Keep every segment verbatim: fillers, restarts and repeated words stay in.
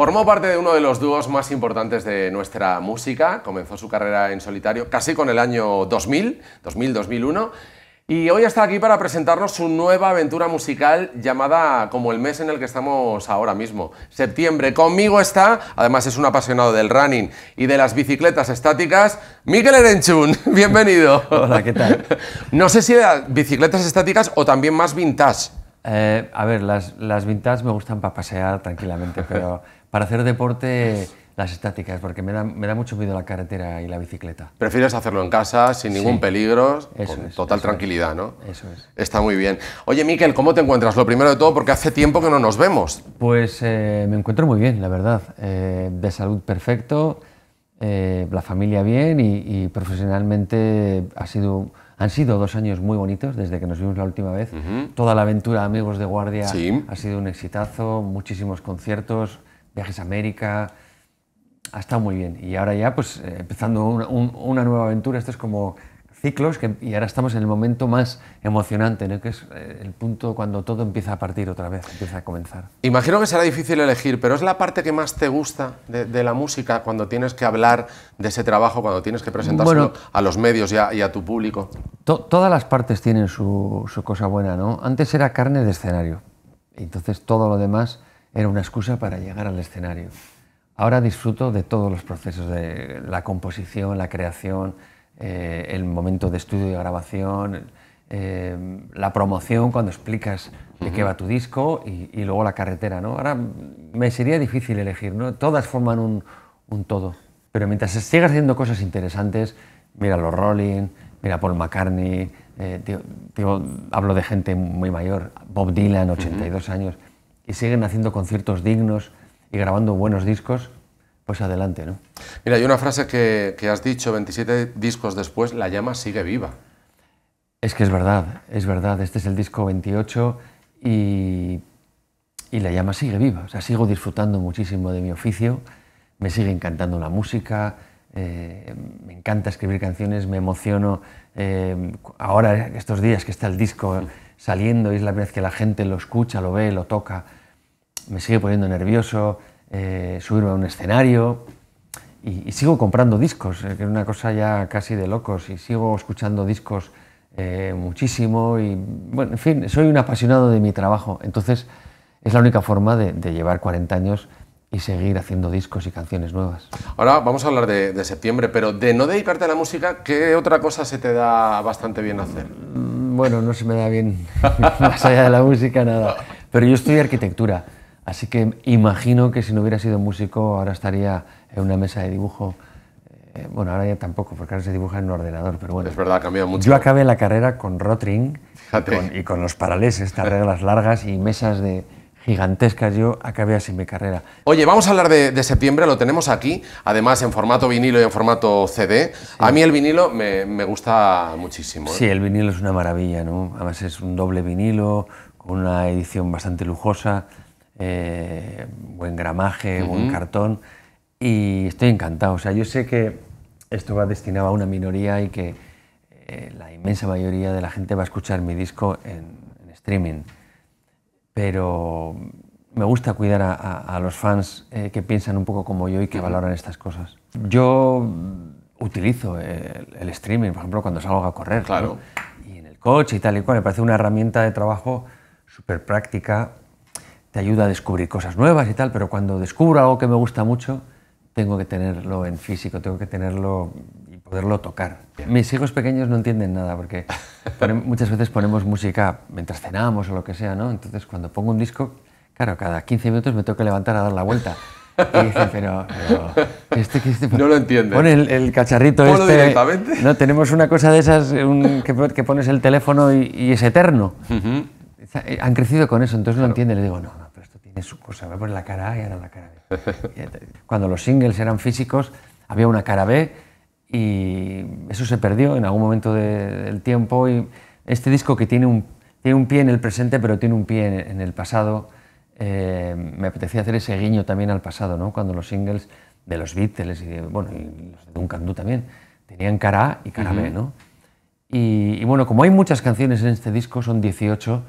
Formó parte de uno de los dúos más importantes de nuestra música, comenzó su carrera en solitario casi con el año dos mil, dos mil, dos mil uno, y hoy está aquí para presentarnos su nueva aventura musical llamada como el mes en el que estamos ahora mismo, septiembre. Conmigo está, además es un apasionado del running y de las bicicletas estáticas, Mikel Erentxun, bienvenido. Hola, ¿qué tal? No sé si de las bicicletas estáticas o también más vintage. Eh, a ver, las, las vintage me gustan para pasear tranquilamente, pero para hacer deporte las estáticas, porque me da, me da mucho miedo la carretera y la bicicleta. Prefieres hacerlo en casa, sin ningún sí, peligro, con es, total tranquilidad, es, ¿no? Eso es. Está muy bien. Oye, Mikel, ¿cómo te encuentras? Lo primero de todo, porque hace tiempo que no nos vemos. Pues eh, me encuentro muy bien, la verdad. Eh, de salud perfecto, eh, la familia bien y, y profesionalmente ha sido... Han sido dos años muy bonitos desde que nos vimos la última vez. Uh-huh. Toda la aventura Amigos de Guardia sí. ha sido un exitazo, muchísimos conciertos, viajes a América, ha estado muy bien. Y ahora ya, pues empezando una, un, una nueva aventura, esto es como ciclos, que, y ahora estamos en el momento más emocionante, ¿no? Que es el punto cuando todo empieza a partir otra vez, empieza a comenzar. Imagino que será difícil elegir, pero ¿es la parte que más te gusta de, de la música cuando tienes que hablar de ese trabajo, cuando tienes que presentárselo bueno, a los medios y a, y a tu público? To, todas las partes tienen su, su cosa buena, ¿no? Antes era carne de escenario, entonces todo lo demás era una excusa para llegar al escenario. Ahora disfruto de todos los procesos, de la composición, la creación, Eh, el momento de estudio y grabación, eh, la promoción cuando explicas de qué va tu disco y, y luego la carretera, ¿no? Ahora me sería difícil elegir, ¿no? Todas forman un, un todo. Pero mientras sigas haciendo cosas interesantes, mira los Rolling, mira Paul McCartney, eh, tío, tío, hablo de gente muy mayor, Bob Dylan, ochenta y dos uh-huh. años, y siguen haciendo conciertos dignos y grabando buenos discos, pues adelante, ¿no? Mira, hay una frase que, que has dicho, veintisiete discos después, la llama sigue viva. Es que es verdad, es verdad. Este es el disco veintiocho y, y la llama sigue viva. O sea, sigo disfrutando muchísimo de mi oficio, me sigue encantando la música, eh, me encanta escribir canciones, me emociono. Eh, ahora, estos días que está el disco saliendo, y es la vez que la gente lo escucha, lo ve, lo toca, me sigue poniendo nervioso. Eh, subirme a un escenario y, y sigo comprando discos, eh, que es una cosa ya casi de locos, y sigo escuchando discos eh, muchísimo y, bueno, en fin, soy un apasionado de mi trabajo, entonces es la única forma de, de llevar cuarenta años y seguir haciendo discos y canciones nuevas. Ahora vamos a hablar de, de septiembre, pero de no dedicarte a la música, ¿qué otra cosa se te da bastante bien hacer? Bueno, no se me da bien, más allá de la música, nada, pero yo estudié arquitectura. Así que imagino que si no hubiera sido músico ahora estaría en una mesa de dibujo. Eh, bueno, ahora ya tampoco, porque ahora se dibuja en un ordenador, pero bueno. Es verdad, ha cambiado mucho. Yo acabé la carrera con Rotring con, y con los paraleles, estas reglas largas y mesas de gigantescas. Yo acabé así mi carrera. Oye, vamos a hablar de, de septiembre, lo tenemos aquí, además en formato vinilo y en formato C D. Sí. A mí el vinilo me, me gusta muchísimo, ¿eh? Sí, el vinilo es una maravilla, ¿no? Además es un doble vinilo, con una edición bastante lujosa. Eh, buen gramaje, uh-huh. buen cartón y estoy encantado. O sea, yo sé que esto va destinado a una minoría y que eh, la inmensa mayoría de la gente va a escuchar mi disco en, en streaming, pero me gusta cuidar a, a, a los fans eh, que piensan un poco como yo y que uh-huh. valoran estas cosas. Yo utilizo el, el streaming, por ejemplo, cuando salgo a correr, claro, ¿no? Y en el coche y tal y cual, me parece una herramienta de trabajo súper práctica. Te ayuda a descubrir cosas nuevas y tal, pero cuando descubro algo que me gusta mucho, tengo que tenerlo en físico, tengo que tenerlo y poderlo tocar. Mis hijos pequeños no entienden nada, porque ponen, muchas veces ponemos música mientras cenamos o lo que sea, ¿no? Entonces, cuando pongo un disco, claro, cada quince minutos me tengo que levantar a dar la vuelta. Y dicen, pero, pero este, este, no lo entiende. Pon el, el cacharrito. Ponlo este, directamente. No, tenemos una cosa de esas un, que, que pones el teléfono y, y es eterno. Uh-huh. Han crecido con eso, entonces no claro. entienden. Le digo, no, no, pero esto tiene su cosa, voy a poner la cara A y ahora la cara B. Cuando los singles eran físicos, había una cara B y eso se perdió en algún momento de, del tiempo. Y este disco que tiene un, tiene un pie en el presente, pero tiene un pie en, en el pasado, eh, me apetecía hacer ese guiño también al pasado, ¿no? Cuando los singles de los Beatles y de, bueno, y los de Duncan Dú también tenían cara A y cara uh-huh. B, ¿no? Y, y bueno, como hay muchas canciones en este disco, son dieciocho,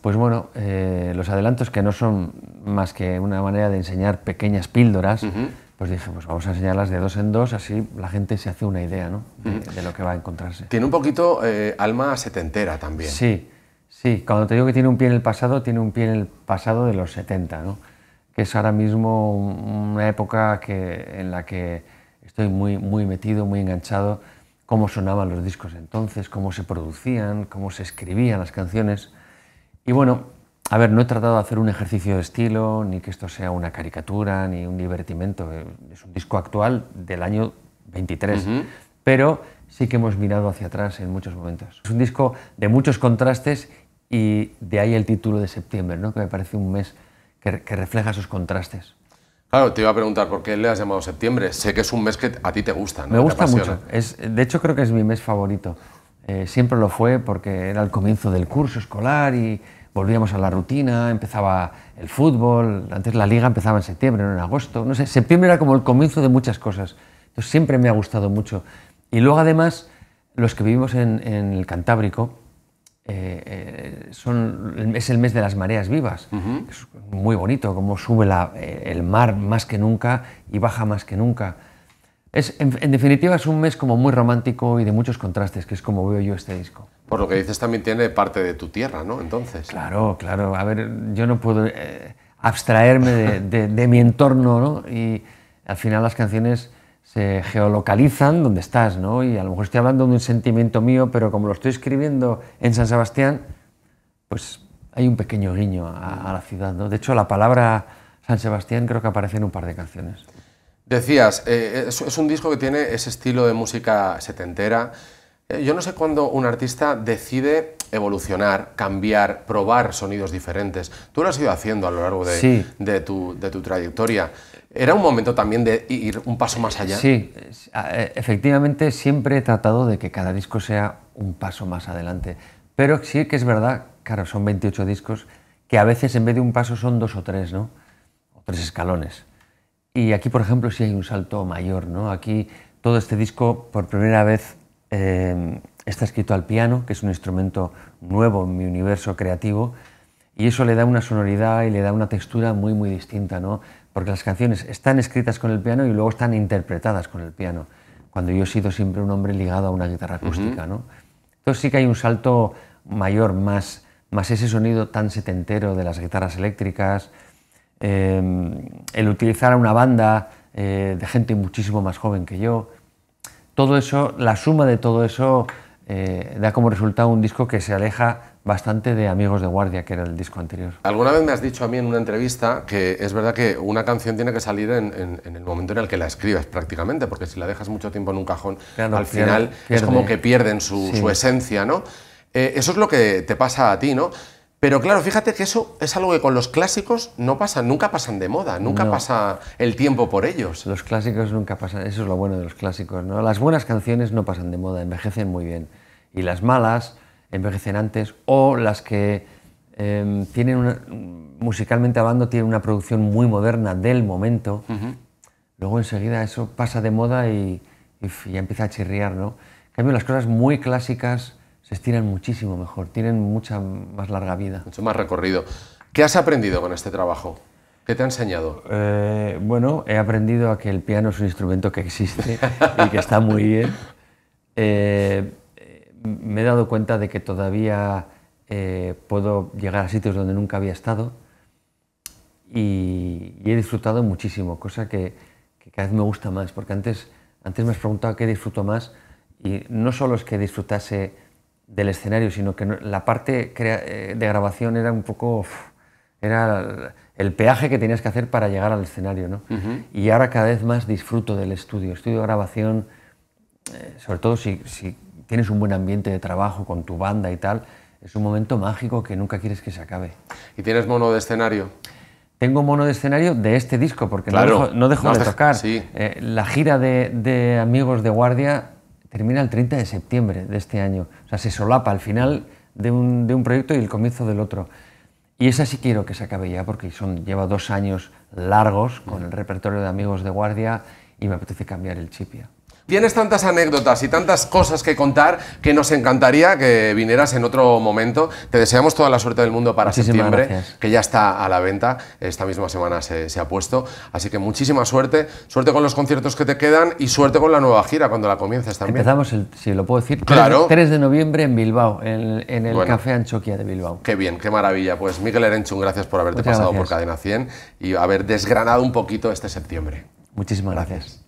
Pues bueno, eh, los adelantos, que no son más que una manera de enseñar pequeñas píldoras, uh-huh. pues dije, pues vamos a enseñarlas de dos en dos, así la gente se hace una idea, ¿no? de, uh-huh. de lo que va a encontrarse. Tiene un poquito eh, alma setentera también. Sí, sí, cuando te digo que tiene un pie en el pasado, tiene un pie en el pasado de los setenta, ¿no? Que es ahora mismo una época que, en la que estoy muy, muy metido, muy enganchado, cómo sonaban los discos entonces, cómo se producían, cómo se escribían las canciones. Y bueno, a ver, no he tratado de hacer un ejercicio de estilo, ni que esto sea una caricatura, ni un divertimento. Es un disco actual del año veintitrés, uh-huh. pero sí que hemos mirado hacia atrás en muchos momentos. Es un disco de muchos contrastes y de ahí el título de septiembre, ¿no? Que me parece un mes que, que refleja esos contrastes. Claro, te iba a preguntar por qué le has llamado septiembre. Sé que es un mes que a ti te gusta, ¿no? Me gusta mucho. Es, de hecho, creo que es mi mes favorito. Eh, siempre lo fue porque era el comienzo del curso escolar y volvíamos a la rutina, empezaba el fútbol, antes la liga empezaba en septiembre, no en agosto, no sé, septiembre era como el comienzo de muchas cosas, entonces siempre me ha gustado mucho. Y luego además, los que vivimos en, en el Cantábrico, eh, eh, son, es el mes de las mareas vivas, uh-huh. es muy bonito, como sube la, eh, el mar más que nunca y baja más que nunca. Es, en, en definitiva, es un mes como muy romántico y de muchos contrastes, que es como veo yo este disco. Por lo que dices, también tiene parte de tu tierra, ¿no? Entonces. Claro, claro. A ver, yo no puedo eh, abstraerme de, de, de mi entorno, ¿no? Y al final las canciones se geolocalizan donde estás, ¿no? Y a lo mejor estoy hablando de un sentimiento mío, pero como lo estoy escribiendo en San Sebastián, pues hay un pequeño guiño a, a la ciudad, ¿no? De hecho, la palabra San Sebastián creo que aparece en un par de canciones. Decías, eh, es, es un disco que tiene ese estilo de música setentera. Eh, yo no sé cuándo un artista decide evolucionar, cambiar, probar sonidos diferentes. Tú lo has ido haciendo a lo largo de, sí. de, tu, de tu trayectoria. ¿Era un momento también de ir un paso más allá? Sí, efectivamente siempre he tratado de que cada disco sea un paso más adelante. Pero sí que es verdad, claro, son veintiocho discos, que a veces en vez de un paso son dos o tres, ¿no? O tres escalones. Y aquí, por ejemplo, sí hay un salto mayor, ¿no? Aquí todo este disco, por primera vez, eh, está escrito al piano, que es un instrumento nuevo en mi universo creativo, y eso le da una sonoridad y le da una textura muy, muy distinta, ¿no? Porque las canciones están escritas con el piano y luego están interpretadas con el piano, cuando yo he sido siempre un hombre ligado a una guitarra acústica, ¿no? Entonces sí que hay un salto mayor, más, más ese sonido tan setentero de las guitarras eléctricas. Eh, el utilizar a una banda eh, de gente muchísimo más joven que yo, todo eso, la suma de todo eso eh, da como resultado un disco que se aleja bastante de Amigos de Guardia, que era el disco anterior. Alguna vez me has dicho a mí en una entrevista que es verdad que una canción tiene que salir en, en, en el momento en el que la escribes prácticamente, porque si la dejas mucho tiempo en un cajón, claro, al pierde, final pierde. Es como que pierden su, sí. su esencia, ¿no? Eh, eso es lo que te pasa a ti, ¿no? Pero claro, fíjate que eso es algo que con los clásicos no pasa, nunca pasan de moda, nunca no. pasa el tiempo por ellos. Los clásicos nunca pasan, eso es lo bueno de los clásicos, ¿no? Las buenas canciones no pasan de moda, envejecen muy bien. Y las malas envejecen antes, o las que eh, tienen, una, musicalmente hablando, tienen una producción muy moderna del momento, uh-huh. luego enseguida eso pasa de moda y, y ya empieza a chirriar, ¿no? En cambio, las cosas muy clásicas se estiran muchísimo mejor, tienen mucha más larga vida. Mucho más recorrido. ¿Qué has aprendido con este trabajo? ¿Qué te ha enseñado? Eh, bueno, he aprendido a que el piano es un instrumento que existe y que está muy bien. Eh, me he dado cuenta de que todavía eh, puedo llegar a sitios donde nunca había estado y, y he disfrutado muchísimo, cosa que, que cada vez me gusta más, porque antes, antes me has preguntado qué disfruto más y no solo es que disfrutase del escenario, sino que la parte de grabación era un poco, era el peaje que tenías que hacer para llegar al escenario, ¿no? Uh-huh. Y ahora cada vez más disfruto del estudio, estudio de grabación, sobre todo si, si tienes un buen ambiente de trabajo con tu banda y tal, es un momento mágico que nunca quieres que se acabe. ¿Y tienes mono de escenario? Tengo mono de escenario de este disco, porque claro, no dejo, no dejo no de deja, tocar. Sí. Eh, la gira de, de Amigos de Guardia termina el treinta de septiembre de este año. O sea, se solapa el final de un, de un proyecto y el comienzo del otro. Y esa sí quiero que se acabe ya, porque son, lleva dos años largos con el repertorio de Amigos de Guardia y me apetece cambiar el chip ya. Tienes tantas anécdotas y tantas cosas que contar que nos encantaría que vinieras en otro momento. Te deseamos toda la suerte del mundo para muchísimas septiembre, gracias. Que ya está a la venta. Esta misma semana se, se ha puesto. Así que muchísima suerte. Suerte con los conciertos que te quedan y suerte con la nueva gira cuando la comiences también. Empezamos, el, si lo puedo decir, claro. tres de noviembre en Bilbao, en, en el bueno, Café Anchoquia de Bilbao. Qué bien, qué maravilla. Pues Mikel Erentxun, gracias por haberte Muchas pasado gracias. por Cadena cien y haber desgranado un poquito este septiembre. Muchísimas gracias. gracias.